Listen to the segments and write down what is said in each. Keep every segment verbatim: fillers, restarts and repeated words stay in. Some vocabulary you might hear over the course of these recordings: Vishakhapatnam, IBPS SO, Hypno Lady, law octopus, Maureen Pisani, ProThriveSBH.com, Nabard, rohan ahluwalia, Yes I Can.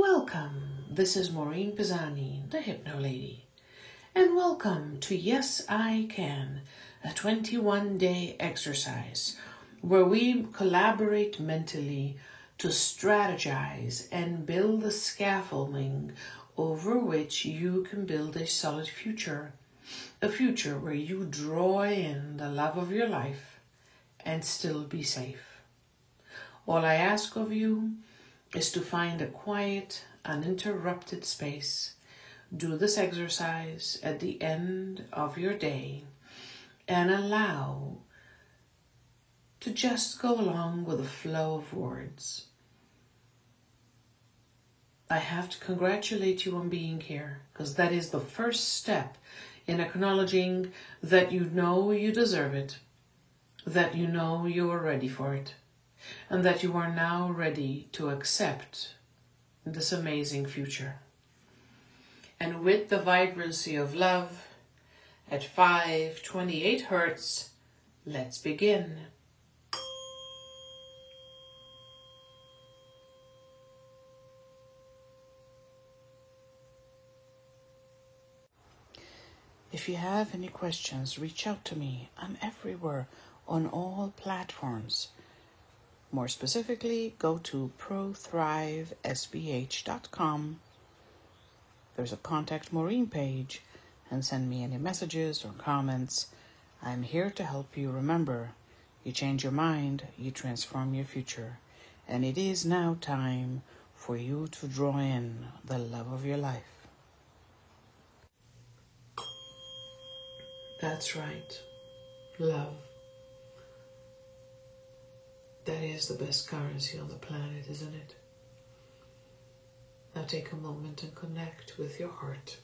Welcome, this is Maureen Pisani, the Hypno Lady, and welcome to Yes I Can, a twenty-one day exercise where we collaborate mentally to strategize and build the scaffolding over which you can build a solid future, a future where you draw in the love of your life and still be safe. All I ask of you is to find a quiet, uninterrupted space. Do this exercise at the end of your day and allow to just go along with the flow of words. I have to congratulate you on being here, because that is the first step in acknowledging that you know you deserve it, that you know you are ready for it, and that you are now ready to accept this amazing future. And with the vibrancy of love, at five twenty-eight hertz, let's begin. If you have any questions, reach out to me. I'm everywhere on all platforms. More specifically, go to pro thrive S B H dot com. There's a Contact Maureen page, and send me any messages or comments. I'm here to help you remember. You change your mind, you transform your future. And it is now time for you to draw in the love of your life. That's right, love. That is the best currency on the planet, isn't it? Now take a moment and connect with your heart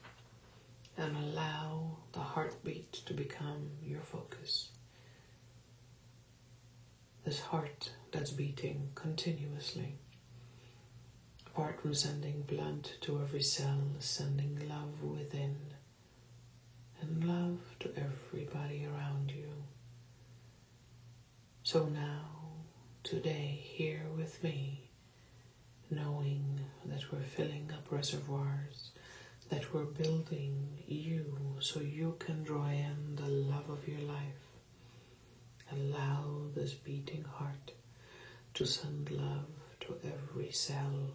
and allow the heartbeat to become your focus. This heart that's beating continuously, apart from sending blood to every cell, sending love within and love to everybody around you. So now, today, here with me, knowing that we're filling up reservoirs, that we're building you so you can draw in the love of your life. Allow this beating heart to send love to every cell.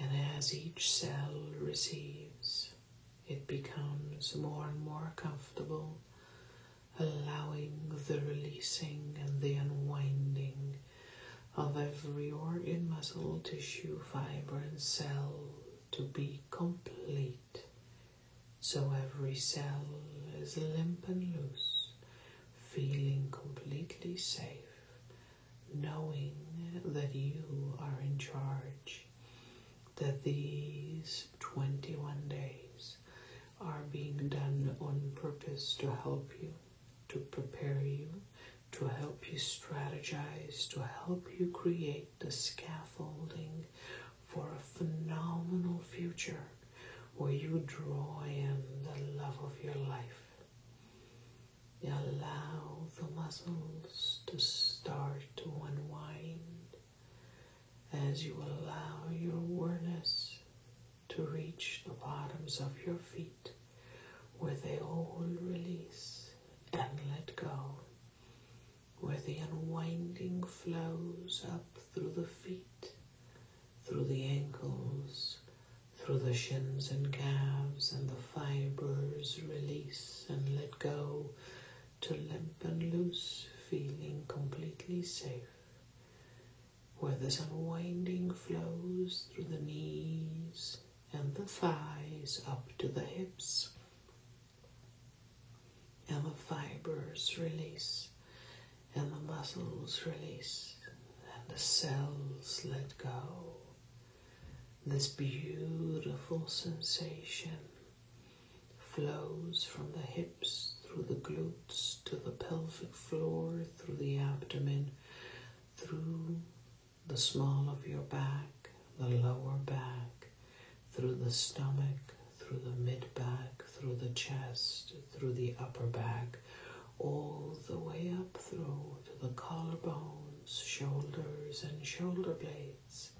And as each cell receives, it becomes more and more comfortable, allowing the releasing and the unwinding of every organ, muscle, tissue, fiber, and cell to be complete. So every cell is limp and loose, feeling completely safe, knowing that you are in charge, that these twenty-one days are being done on purpose to help you, to prepare you, to help you strategize, to help you create the scaffolding for a phenomenal future where you draw in the love of your life. You allow the muscles to start to unwind as you allow your awareness to reach the bottoms of your feet, where they all release and let go, where the unwinding flows up through the feet, through the ankles, through the shins and calves, and the fibers release and let go to limp and loose, feeling completely safe, where this unwinding flows through the knees and the thighs up to the hips, and the fibers release, and the muscles release, and the cells let go. This beautiful sensation flows from the hips, through the glutes, to the pelvic floor, through the abdomen, through the small of your back, the lower back, through the stomach, through the mid-back, through the chest, through the upper back, all the way up through to the collarbones, shoulders, and shoulder blades.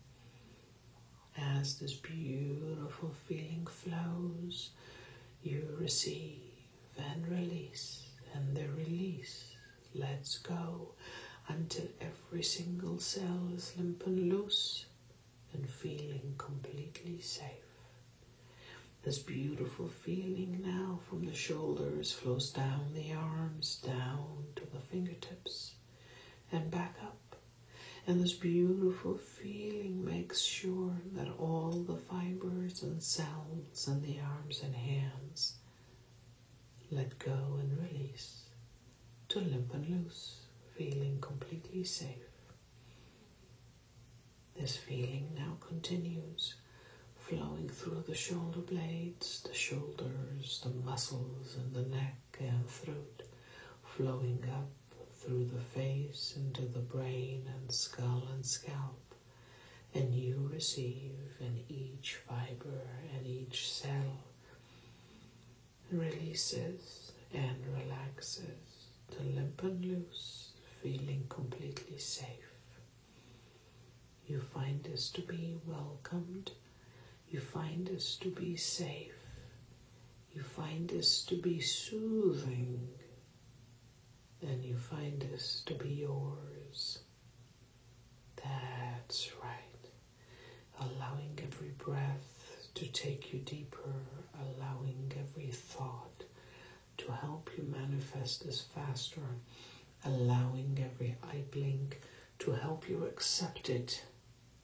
as this beautiful feeling flows, you receive and release, and the release lets go until every single cell is limp and loose and feeling completely safe. This beautiful feeling now from the shoulders flows down the arms, down to the fingertips, and back up. And this beautiful feeling makes sure that all the fibers and cells in the arms and hands let go and release to limp and loose, feeling completely safe. This feeling now continues, flowing through the shoulder blades, the shoulders, the muscles, and the neck and throat, flowing up through the face into the brain and skull and scalp, and you receive in each fiber and each cell releases and relaxes to limp and loose, feeling completely safe. You find this to be welcomed, you find this to be safe, you find this to be soothing, and you find this to be yours. That's right, allowing every breath to take you deeper, allowing every thought to help you manifest this faster, allowing every eye blink to help you accept it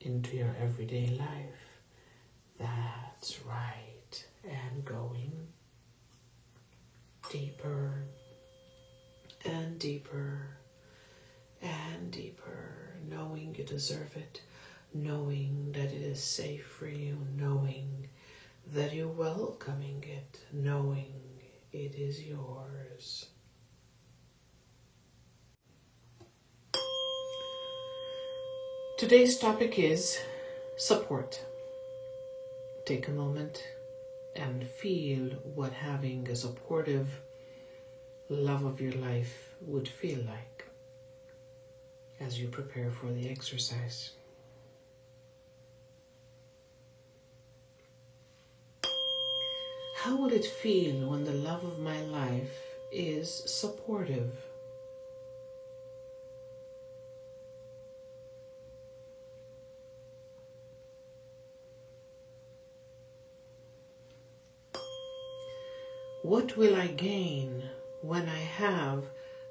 into your everyday life. That's right, and going deeper and deeper and deeper, knowing you deserve it, knowing that it is safe for you, knowing that you're welcoming it, knowing it is yours. Today's topic is support. Take a moment and feel what having a supportive love of your life would feel like as you prepare for the exercise. How would it feel when the love of my life is supportive? What will I gain when I have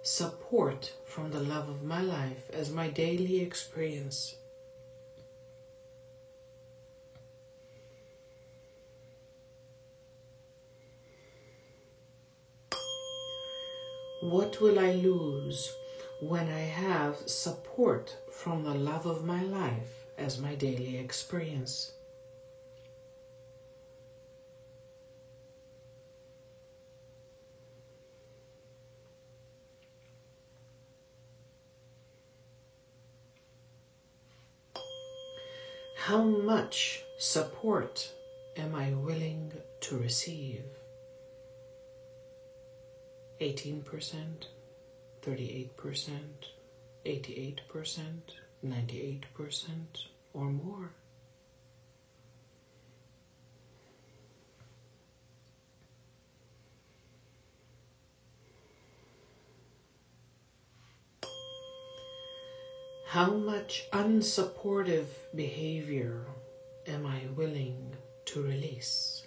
support from the love of my life as my daily experience? What will I lose when I have support from the love of my life as my daily experience? How much support am I willing to receive? eighteen percent, thirty-eight percent, eighty-eight percent, ninety-eight percent, or more? How much unsupportive behavior am I willing to release?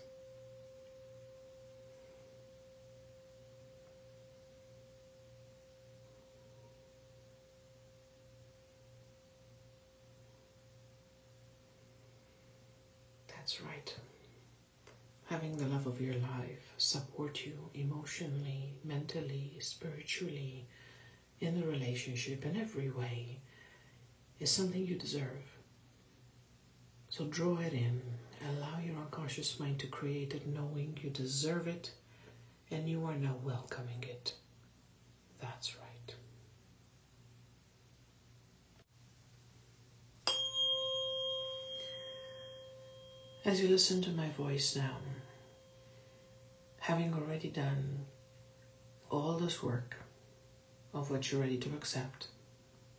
That's right. Having the love of your life support you emotionally, mentally, spiritually, in the relationship, in every way, is something you deserve. So draw it in, allow your unconscious mind to create it, knowing you deserve it, and you are now welcoming it. That's right. As you listen to my voice now, having already done all this work of what you're ready to accept,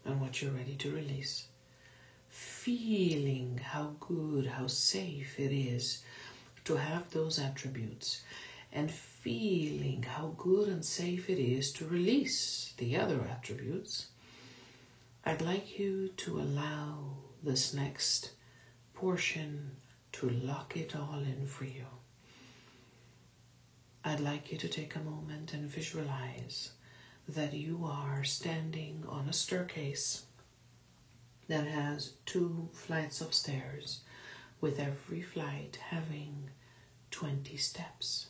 and what you're ready to release, feeling how good, how safe it is to have those attributes, and feeling how good and safe it is to release the other attributes, I'd like you to allow this next portion to lock it all in for you. I'd like you to take a moment and visualize that you are standing on a staircase that has two flights of stairs, with every flight having twenty steps.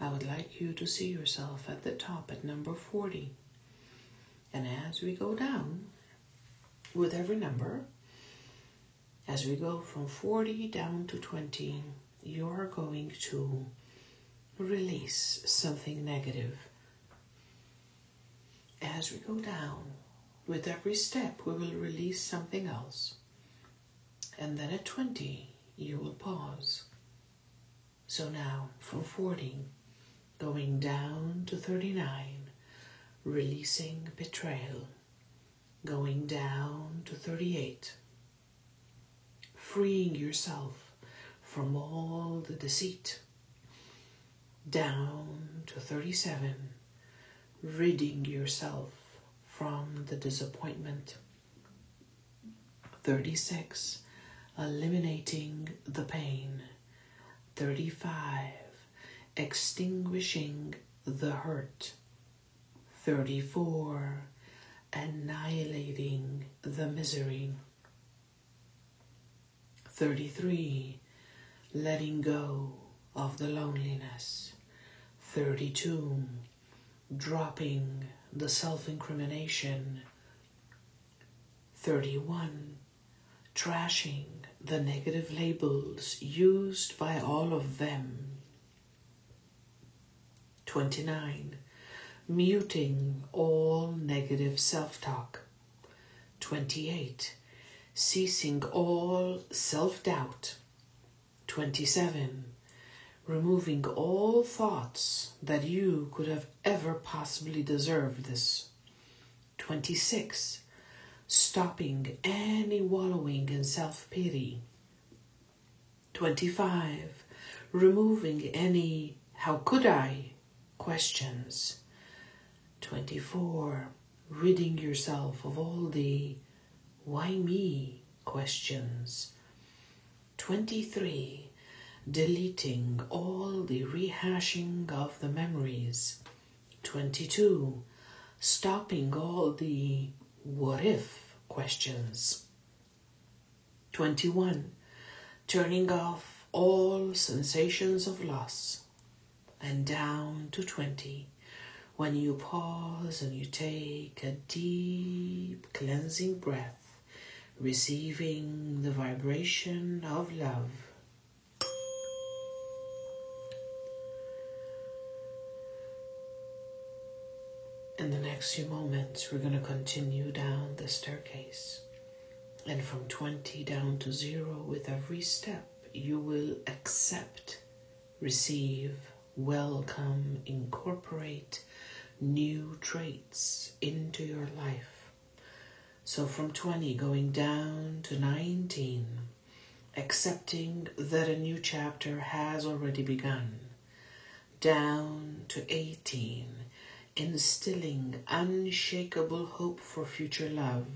I would like you to see yourself at the top at number forty. And as we go down with every number, as we go from forty down to twenty, you're going to release something negative. As we go down, with every step, we will release something else. And then at twenty, you will pause. So now, from forty, going down to thirty-nine, releasing betrayal. Going down to thirty-eight, freeing yourself from all the deceit. Down to thirty-seven, ridding yourself from the disappointment. thirty-six, eliminating the pain. thirty-five, extinguishing the hurt. thirty-four, annihilating the misery. thirty-three, letting go of the loneliness. thirty-two, dropping the self-incrimination. thirty-one, trashing the negative labels used by all of them. twenty-nine, muting all negative self-talk. twenty-eight, ceasing all self-doubt. twenty-seven, removing all thoughts that you could have ever possibly deserved this. twenty-six, stopping any wallowing in self-pity. twenty-five, removing any "how could I" questions. twenty-four, ridding yourself of all the "why me" questions. twenty-three, deleting all the rehashing of the memories. twenty-two, stopping all the "what if" questions. twenty-one, turning off all sensations of loss. And down to twenty, when you pause and you take a deep cleansing breath, receiving the vibration of love. In the next few moments, we're going to continue down the staircase. And from twenty down to zero, with every step, you will accept, receive, welcome, incorporate new traits into your life. So from twenty, going down to nineteen, accepting that a new chapter has already begun. Down to eighteen, instilling unshakable hope for future love.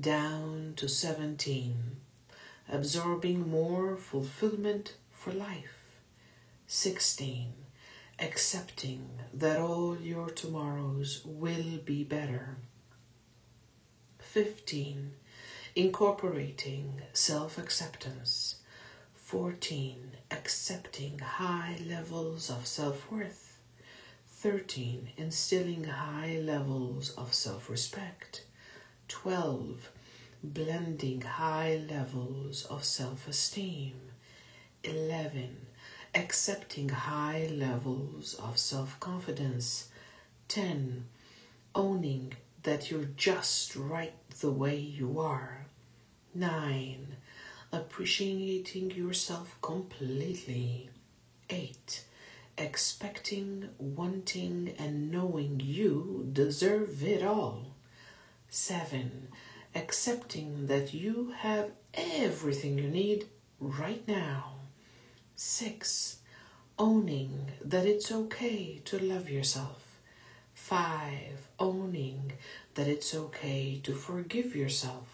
Down to seventeen, absorbing more fulfillment for life. sixteen, accepting that all your tomorrows will be better. fifteen, incorporating self-acceptance. fourteen, accepting high levels of self-worth. thirteen, instilling high levels of self-respect. twelve, blending high levels of self-esteem. eleven, accepting high levels of self-confidence. ten, owning that you're just right the way you are. nine, appreciating yourself completely. eight, expecting, wanting, and knowing you deserve it all. seven, accepting that you have everything you need right now. Six, owning that it's okay to love yourself. Five, owning that it's okay to forgive yourself.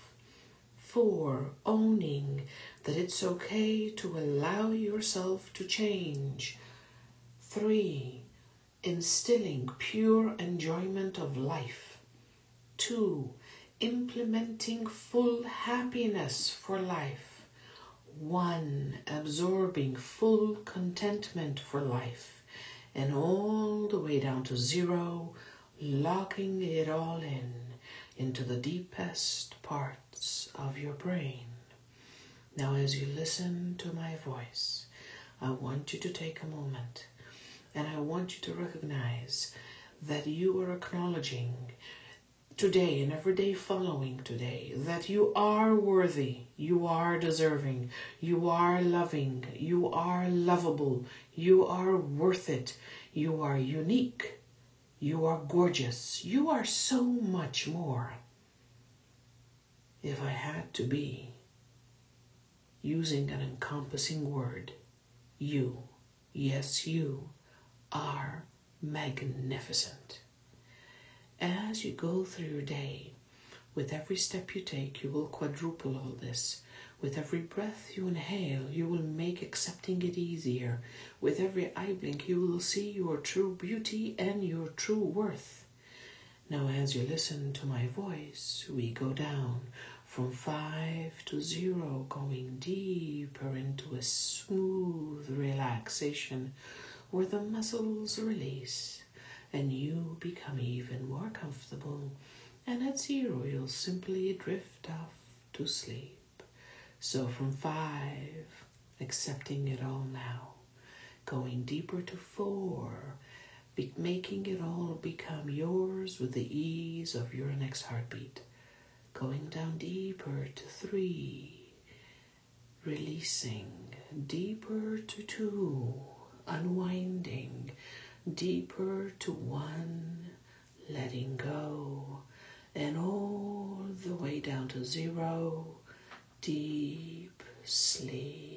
Four, owning that it's okay to allow yourself to change. Three, instilling pure enjoyment of life. Two, implementing full happiness for life. One, absorbing full contentment for life. And all the way down to zero, locking it all in, into the deepest parts of your brain. Now, as you listen to my voice, I want you to take a moment. And I want you to recognize that you are acknowledging today and every day following today that you are worthy, you are deserving, you are loving, you are lovable, you are worth it, you are unique, you are gorgeous, you are so much more. If I had to be using an encompassing word, you, yes, you are magnificent. As you go through your day, with every step you take, you will quadruple all this. With every breath you inhale, you will make accepting it easier. With every eye blink, you will see your true beauty and your true worth. Now, as you listen to my voice, we go down from five to zero, going deeper into a smooth relaxation where the muscles release and you become even more comfortable, and at zero you'll simply drift off to sleep. So from five, accepting it all now, going deeper to four, be making it all become yours with the ease of your next heartbeat, going down deeper to three, releasing, deeper to two, unwinding, deeper to one, letting go, and all the way down to zero, deep sleep.